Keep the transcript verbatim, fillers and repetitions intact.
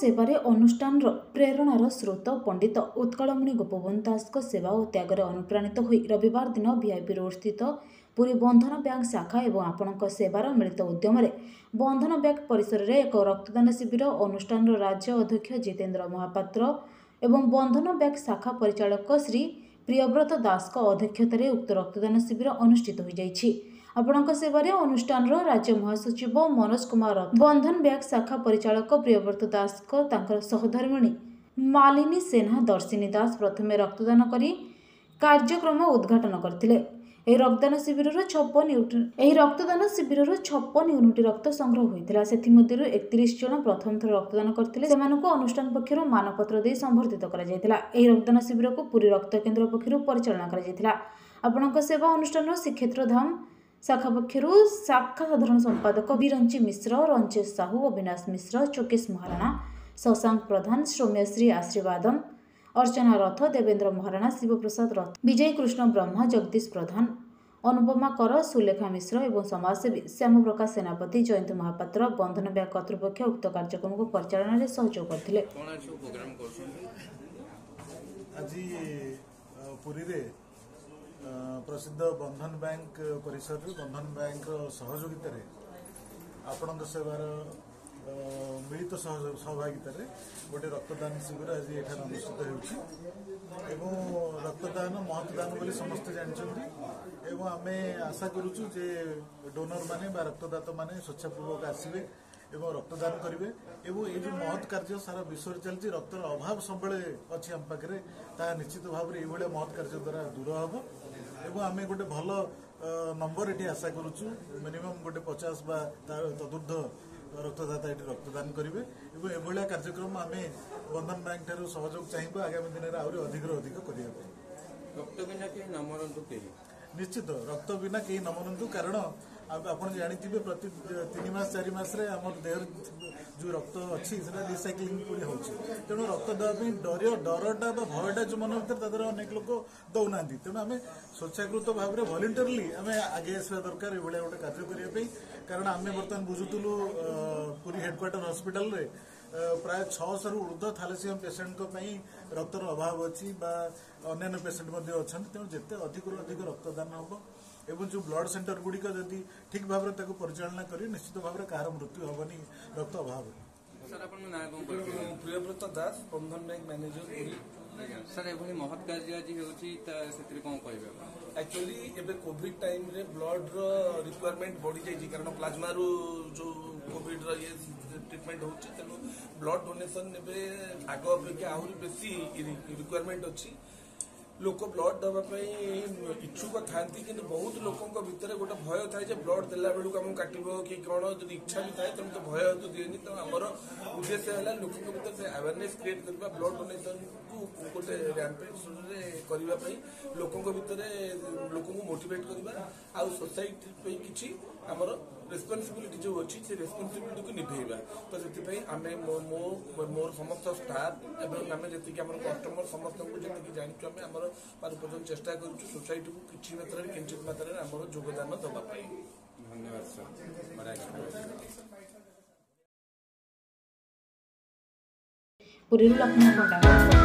सेवारे अनुष्ठान प्रेरणार स्रोत पंडित उत्कलमणि गोपबंधु दास सेवा और त्यागर अनुप्राणित हो रविवार दिन वीआईपी रोड स्थित पूरी बंधन बैंक शाखा और आपण सेवार मिलित उद्यम बंधन बैंक परिसर में एक रक्तदान शिविर अनुष्ठान राज्य अध्यक्ष जितेन्द्र महापात्र एवं बंधन बैंक शाखा परिचालक श्री प्रियव्रत दास अध्यक्षतार उक्त रक्तदान शिविर अनुष्ठित हो जाएगी। आपणक सेवारे अनुष्ठान राज्य महासचिव मनोज कुमार बंधन बैंक शाखा परिचालक प्रियव्रत दास सहधर्मिणी मालिनी सेना दर्शिनी दास प्रथमे रक्तदान करी कार्यक्रम उद्घाटन करथिले। एही रक्तदान शिविरर छप्पन एही रक्तदान शिविरर छप्पन यूनिट रक्त संग्रह होइतिला। सेथि मध्यरु एकतीस जन प्रथम थर रक्तदान करथिले। सेमानकु अनुष्ठान पक्षरु मानपत्र देई संवर्धित करा जायतिला। एही रक्तदान शिविरकु पूरी रक्त केन्द्र पक्षरु परिचालन करा जायतिला। आपणक सेवा अनुष्ठानर श्रीक्षेत्र धाम शाखा पक्षर शाखा साधारण संपादक बीरंजी मिश्र, रंजेश साहू, अविनाश मिश्र, चोगेश महाराणा, शशाक प्रधान, सौम्यश्री, आशीर्वादम अर्चना रथ, देवेंद्र महाराणा, शिवप्रसाद रथ, विजय कृष्ण ब्रह्म, जगदीश प्रधान, अनुपमा कर, सुलेखा मिश्र एवं समाजसेवी श्याम प्रकाश सेनापति, जयंती महापात्र बंधन बैंक कर्तृपक्ष उक्त कार्यक्रम को परिचालन में सहयोग करथिले। प्रसिद्ध बंधन बैंक परिसर बंधन बैंक सहयोगित आपण सेवार मिलित सहभागित गोटे रक्तदान शिविर आज ये अनुष्ठित हो रक्तदान महत्वदान बोली समस्ते जानते। आम आशा करुचु जे डोनर माने बा रक्तदाता माने स्वेच्छापूर्वक आसवे एवं रक्तदान करेंगे। ये जो महत् कार्य सारा विश्व चलती रक्तर अभाव सब अच्छी आम पाखे ता निश्चित भाव में ये महत् कार्य द्वारा दूर हम एवं आम गोटे भल नंबर ये आशा करूँ मिनिमम गोटे पचास बा तदुर्ध रक्तदाता ये रक्तदान करेंगे। ये कार्यक्रम आम बंधन बैंक ठार् सहयोग चाहिए आगामी दिन में आहुरी अधिक अधिक करने निश्चित रक्त बिना कहीं न मरतु कारण आपड़ जानते हैं प्रति तीन मस चार मसरे आम देह जो रक्त अच्छी रिसाइक्लिंग हो तेणु रक्त देवाई डर डरटा भयटा जो मन भर तरह अनेक लोक दौना तेणु आम स्वेच्छाकृत भाव में वॉलंटियरली आम आगे आसवा दरकार ये गोटे कार्य करने कारण आम बर्तमान बुझुलु पूरी हेडक्वार्टर हस्पिटाल प्राय छःश रु ऊर्ध थालासीमिया पेसेंट रक्तर अभाव अच्छी अन्य पेसेंट अच्छा तेणु जिते अधिक अधिक रक्तदान हम एवं जो ब्लड सेंटर गुड़िक जदि ठीक भाव में परिचालना करें निश्चित भाव में कहार मृत्यु हेनी रक्त अभाव। प्रियव्रत दास बंधन बैंक मैनेजर सर ये महत् कार्य आज होगा एक्चुअली एवं कोविड टाइम रे ब्लड रिक्वायरमेंट बढ़ी जाए कारण प्लाज्मा रू जो कोविड ये ट्रिटमेंट हो तेणु ब्लड डोनेशन आग अपेक्षा आहरी बेसी रिक्वायरमेंट अच्छी लोक ब्लड देवाई इच्छुक था कि बहुत लोकों भितर गोटे भय थाए ब्लड देला बेलू आम काट कि कौन जो इच्छा भी थाए तेनाली तो भय हेतु दिए तेनाली आमर उद्देश्य है लोकों भितर से आवेरनेस क्रिएट करवा ब्लड डोनेशन को गोटे रैंपेज करने लोकों भितर लोक मोटिवेट करवा आ सोसाइटी किसी आमर रेस्पनसिबिलिटी जो अच्छी से रेस्पनसिबिलिटी को निभेगा तो से आम मोर समस्त स्टाफ एवं आम जी आम कस्टमर समस्त को जी जानूँ आम आम पर्यटन चेष्टा करूँ सोसाइटी को किसी मात्रा किंचित मात्रा आम योगदान देवाई। धन्यवाद सर।